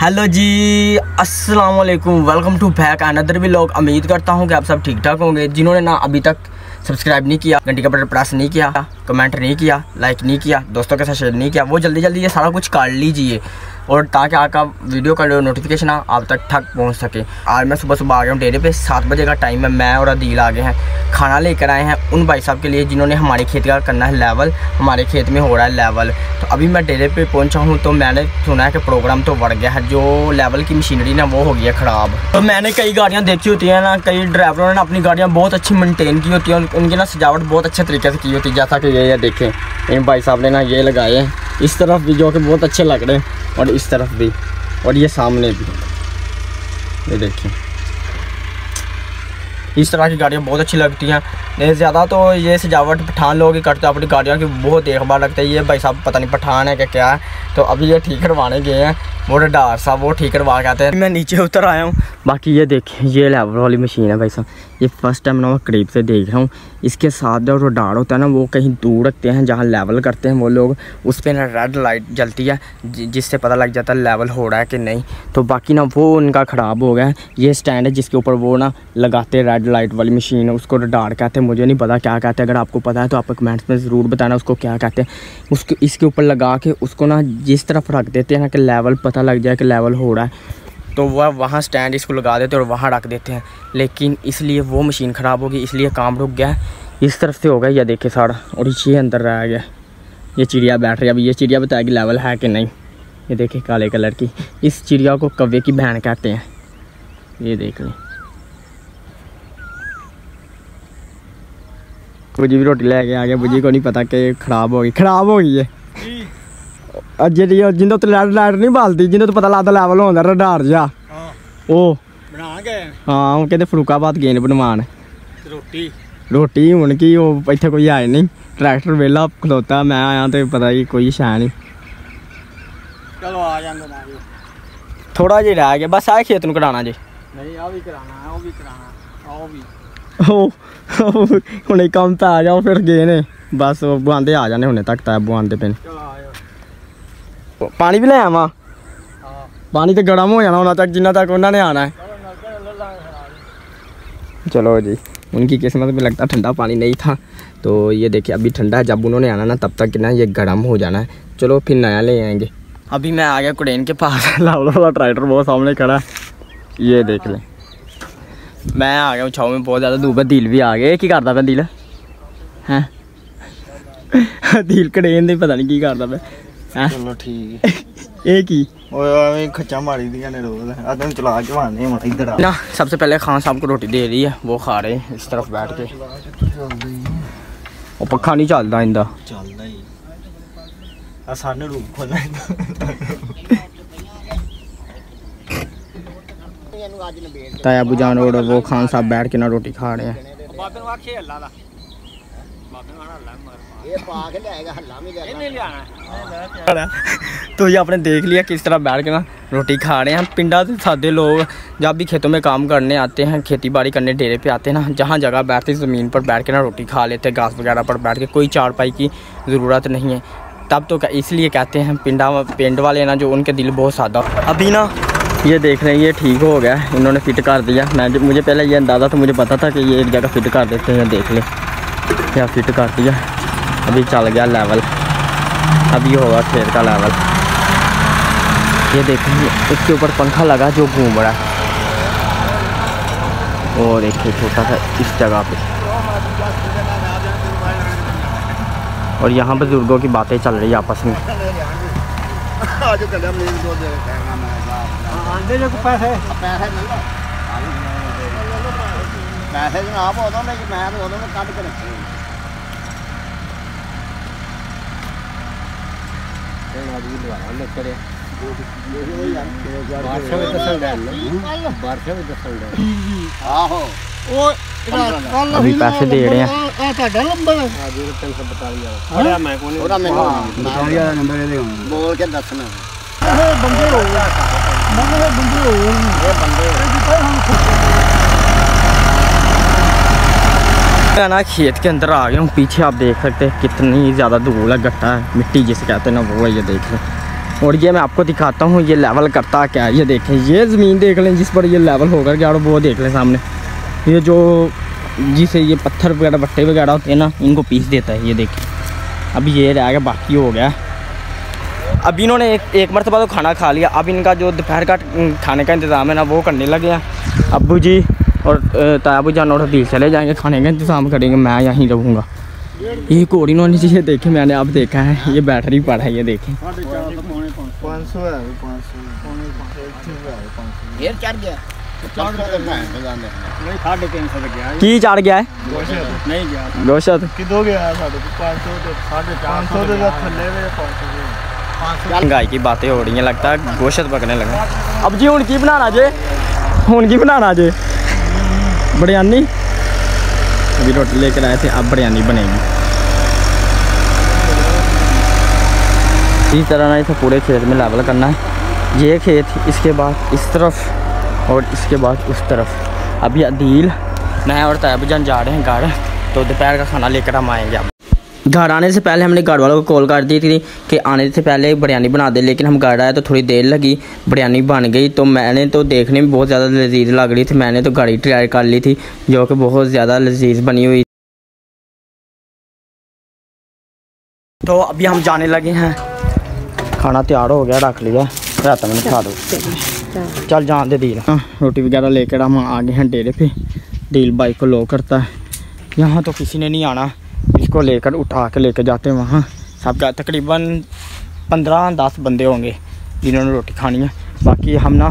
Hello जी, अस्सलाम वालेकुम, welcome to back another vlog. उम्मीद करता हूँ कि आप सब ठीक ठाक होंगे। जिन्होंने ना अभी तक सब्सक्राइब नहीं किया, घंटी का बटन प्रेस नहीं किया, कमेंट नहीं किया, लाइक नहीं किया, दोस्तों के साथ शेयर नहीं किया, वो जल्दी जल्दी ये सारा कुछ कर लीजिए और ताकि आपका वीडियो का नोटिफिकेशन आप तक पहुँच सके। आज मैं सुबह सुबह आ गया हूँ डेरे पे, 7 बजे का टाइम है। मैं और अदील आ गए हैं, खाना लेकर आए हैं उन भाई साहब के लिए जिन्होंने हमारे खेत का करना है लेवल। हमारे खेत में हो रहा है लेवल, तो अभी मैं डेरे पे पहुँचा हूँ। तो मैंने सुना है कि प्रोग्राम तो बढ़ गया है, जो लेवल की मशीनरी ना वो हो गई है ख़राब। तो मैंने कई गाड़ियाँ देखी होती हैं ना, कई ड्राइवरों ने अपनी गाड़ियाँ बहुत अच्छी मेनटेन की होती हैं, उनकी ना सजावट बहुत अच्छे तरीके से की होती है। जैसा कि ये देखें, इन भाई साहब ने ना ये लगाए हैं इस तरफ भी, जो कि बहुत अच्छे लग रहे हैं, और इस तरफ भी, और ये सामने भी। ये देखिए, इस तरह की गाड़ियाँ बहुत अच्छी लगती हैं। ज़्यादा तो ये सजावट पठान लोग ही करते हैं, अपनी गाड़ियों की बहुत देखभाल रखते हैं। ये भाई साहब पता नहीं पठान है कि क्या है, तो अभी ये ठीक करवाने गए हैं। वो डार साहब वो ठीक करवा के आते हैं। मैं नीचे उतर आया हूँ। बाकी ये देखिए, ये लेवल वाली मशीन है भाई साहब, ये फर्स्ट टाइम ना मैं करीब से देख रहा हूँ। इसके साथ जो रडार होता है ना, वो कहीं दूर रखते हैं जहाँ लेवल करते हैं वो लोग, उस पर ना रेड लाइट जलती है जिससे पता लग जाता है लेवल हो रहा है कि नहीं। तो बाकी ना वो उनका ख़राब हो गया है। ये स्टैंड है जिसके ऊपर वो ना लगाते रेड लाइट वाली मशीन है, उसको रडार कहते हैं। मुझे नहीं पता क्या कहते हैं, अगर आपको पता है तो आप कमेंट्स में ज़रूर बताना उसको क्या कहते हैं। उसको इसके ऊपर लगा के उसको ना जिस तरफ रख देते हैं ना कि लेवल पता लग जाए कि लेवल हो रहा है, तो वह वहाँ स्टैंड इसको लगा देते हैं और वहाँ रख देते हैं। लेकिन इसलिए वो मशीन ख़राब होगी, इसलिए काम रुक गया। इस तरफ से हो गया, यह देखे सारा, और ये अंदर रह गया। ये चिड़िया बैठ रही है, अब ये चिड़िया बताएगी लेवल है कि नहीं। ये देखे काले कलर की, इस चिड़िया को कव्वे की बहन कहते हैं। ये देख लें, बुजी भी रोटी लेके आ गया। बुजी को नहीं पता कि खराब हो गई है। जिन्हों तो लाइट नहीं बालती, जिन्हों तो पता लगता लेवल होता रडार जा, हाँ कहते फरूकाबाद गए बनवान रोटी। हूँ कि इतने कोई आए नहीं, ट्रैक्टर वेला खलोता, मैं आया तो पता ही कोई शायद नहीं। चलो आ जाए, थोड़ा जि रह गया बस, आए खेत में कटाना जी हूँ, कम तो आ जाओ फिर गए ने, बस बुआते आ जाने हूने तक तो बुआते पे। पानी भी ले आवा, पानी तो गर्म हो जाना तक जिन्ना तक उन्होंने आना है। चलो जी, उनकी किस्मत में लगता ठंडा पानी नहीं था, तो ये देखिए अभी ठंडा है। जब उन्होंने आना ना तब तक ना ये गर्म हो जाना है, चलो फिर नया ले आएंगे। अभी मैं आ गया कुडेन के पास, लावल वाला ट्रैक्टर बहुत सामने खड़ा है, ये देख लें। मैं आ गया छाव में, बहुत ज़्यादा धूप है। दिल भी आ गया, की करता पा दिल है, दिल कड़ेन दे पता नहीं की करता पा। चलो ठीक है, खच्चा मारी दिया ने रोज चला के मारने ना। सबसे पहले खान साहब को रोटी दे रही है, वो खा रहे हैं इस तरफ बैठ के। वो पक्खा नहीं चलता इंदा, चलता ही सारे रूम खोलना। ताया बुजान और वो खान साहब बैठ के ना रोटी खा रहे हैं। तो ये आपने देख लिया किस तरह बैठ के ना रोटी खा रहे हैं। पिंडा से सादे लोग जब भी खेतों में काम करने आते हैं, खेती बाड़ी करने डेरे पे आते हैं ना, जहाँ जगह बैठते ज़मीन पर बैठ के ना रोटी खा लेते हैं, घास वगैरह पर बैठ के। कोई चारपाई की ज़रूरत नहीं है, तब तो इसलिए कहते हैं पिंड वाले ना, जो उनके दिल बहुत सादा। अभी ना ये देख रहे हैं, ये ठीक हो गया, इन्होंने फिट कर दिया। मुझे पहले ये अंदाज़ा तो मुझे पता था कि ये एक जगह फिट कर देते हैं, देख लें क्या फिट कर दिया। अभी चल गया लेवल, अभी होगा खेत का लेवल। ये देखिए, इसके ऊपर पंखा लगा जो घूम रहा है, और देखिए छोटा सा इस जगह पे, और यहाँ बुजुर्गों की बातें चल रही है आपस में। पैसे जनाब उदों ने, मैं तो उदों में कट के रखे अभी पैसे दे रहे हैं। मैं ना खेत के अंदर आ गया हूँ, पीछे आप देख सकते हैं कितनी ज़्यादा धूल है, गट्टा है, मिट्टी जिसे कहते हैं ना वो है। ये देख लो, और ये मैं आपको दिखाता हूँ ये लेवल करता क्या है। ये देखें, ये ज़मीन देख लें जिस पर ये लेवल होगा क्या, और वो देख लें सामने ये जो जिसे ये पत्थर वगैरह भट्टे वगैरह होते हैं ना, इनको पीस देता है। ये देखें अब ये रह गया, बाकी हो गया। अब इन्होंने एक मरतबा तो खाना खा लिया, अब इनका जो दोपहर का खाने का इंतज़ाम है ना वो करने लगे हैं। अबू जी और तायाबू जान और हदील चले जाएंगे, खाने का इंतज़ाम करेंगे, मैं यहीं रहूँगा। एक और इन्होंने चीज़ें देखी मैंने अब देखा है, ये बैटरी पर है। ये देखें की चढ़ गया है गोशत महंगाई की बातें हो रही हैं, लगता है गोशत पकने लगा। अब जी उनकी बनाना जे, उनकी बनाना जे बिरयानी, अभी रोटी लेकर आए थे, अब बिरयानी बनेगी। इस तरह ना इसे पूरे खेत में लेवल करना है, ये खेत, इसके बाद इस तरफ और इसके बाद उस तरफ। अभी अदील मैं और तायबजान जा रहे हैं घर, तो दोपहर का खाना लेकर हम आएंगे। घर आने से पहले हमने घर वालों को कॉल कर दी थी कि आने से पहले बिरयानी बना दे, लेकिन हम घर आए तो थोड़ी देर लगी, बिरयानी बन गई। तो मैंने तो देखने में बहुत ज़्यादा लजीज लग रही थी, मैंने तो घर ही ट्राई कर ली थी, जो कि बहुत ज़्यादा लजीज बनी हुई। तो अभी हम जाने लगे हैं, खाना तैयार हो गया, रख लिया रात में खा दो। चल जान दे डील। हाँ, रोटी वगैरह लेकर हम आ गए हैं डेरे पे। डील बाइक को लो करता है, यहाँ तो किसी ने नहीं आना, इसको लेकर उठा के लेकर जाते हैं वहाँ। सबका तकरीबन 15-10 बंदे होंगे जिन्होंने रोटी खानी है। बाकी हम ना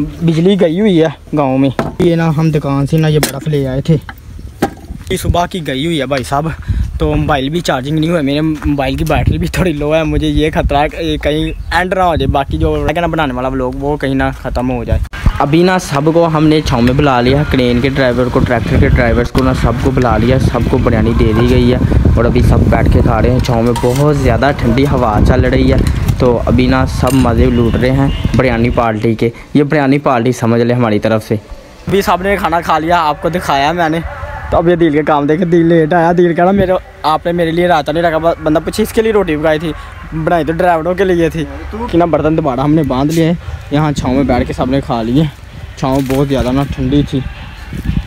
बिजली गई हुई है गांव में, ये ना हम दुकान से ना ये बर्फ़ ले आए थे, सुबह की गई हुई है भाई साहब। तो मोबाइल भी चार्जिंग नहीं हुआ, मेरे मोबाइल की बैटरी भी थोड़ी लो है, मुझे ये खतरा है कि कहीं एंड ना हो जाए, बाकी जो ना बनाने वाला व्लॉग वो कहीं ना ख़त्म हो जाए। अभी ना सबको हमने छाँव में बुला लिया, क्रेन के ड्राइवर को, ट्रैक्टर के ड्राइवर्स को ना सबको बुला लिया, सबको बिरयानी दे दी गई है और अभी सब बैठ के खा रहे हैं। छाँव में बहुत ज़्यादा ठंडी हवा चल रही है, तो अभी ना सब मज़े लूट रहे हैं बिरयानी पार्टी के। ये बिरयानी पार्टी समझ ले हमारी तरफ से। अभी सब ने खाना खा लिया, आपको दिखाया मैंने। तो अब ये डील के काम देखे, डील लेट आया, डील कह रहा मेरे आपने मेरे लिए रायता नहीं रखा। बंदा पूछे इसके लिए रोटी पकाई थी, बनाई तो ड्राइवरों के लिए थी कि ना। बर्तन दोबारा हमने बांध लिए, यहाँ छाँव में बैठ के सबने खा लिए। छाँव बहुत ज़्यादा ना ठंडी थी।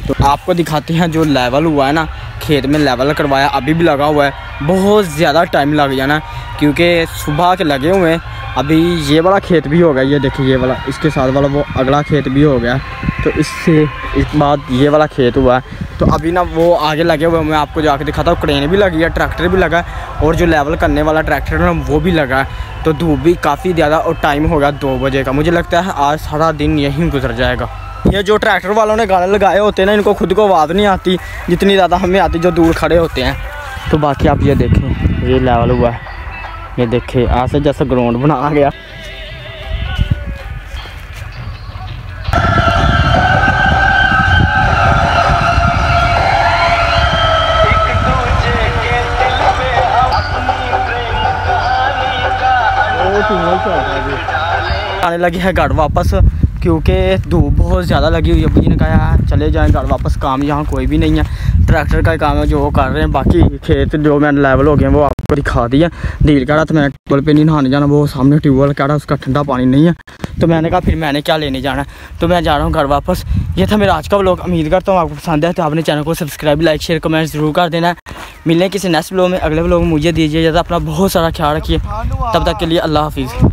तो आपको दिखाते हैं जो लेवल हुआ है ना, खेत में लेवल करवाया, अभी भी लगा हुआ है, बहुत ज़्यादा टाइम लग जाना क्योंकि सुबह के लगे हुए हैं। अभी ये वाला खेत भी हो गया, ये देखिए ये वाला, इसके साथ वाला वो अगला खेत भी हो गया, तो इससे इस बाद ये वाला खेत हुआ है। तो अभी ना वो आगे लगे हुए, मैं आपको जाके दिखाता हूँ। क्रेन भी लगी है, ट्रैक्टर भी लगा है, और जो लेवल करने वाला ट्रैक्टर है वो भी लगा है। तो धूप भी काफ़ी ज़्यादा और टाइम हो गया 2 बजे का, मुझे लगता है आज सारा दिन यहीं गुजर जाएगा। ये जो ट्रैक्टर वालों ने गाने लगाए होते हैं ना, इनको खुद को आवाज़ नहीं आती जितनी ज़्यादा हमें आती जो दूर खड़े होते हैं। तो बाकी आप ये देखें, ये लेवल हुआ है, ये देखें ऐसे जैसा ग्राउंड बना गया। आने लगे हैं घर वापस क्योंकि धूप बहुत ज़्यादा लगी हुई है। अबू जी ने कहा चले जाएं घर वापस, काम यहाँ कोई भी नहीं है, ट्रैक्टर का काम है जो वो कर रहे हैं। बाकी खेत जो मैंने लेवल हो गए हैं वो आपको दिखा दिया। डील कह रहा तो मैं ट्यूबवेल पे नहीं नहाने जाना, वो सामने ट्यूबवेल कह रहा उसका ठंडा पानी नहीं है। तो मैंने कहा फिर मैंने क्या लेने जाना है, तो मैं जा रहा हूँ घर वापस। ये था मेरा आज का व्लॉग, उम्मीद करता हूँ आपको पसंद है। तो आपने चैनल को सब्सक्राइब, लाइक, शेयर, कमेंट जरूर कर देना। मिलें किसी नेक्स्ट व्लॉग में, अगले व्लॉग में मुझे दीजिए, जैसा अपना बहुत सारा ख्याल रखिए, तब तक के लिए अल्लाह हाफिज़।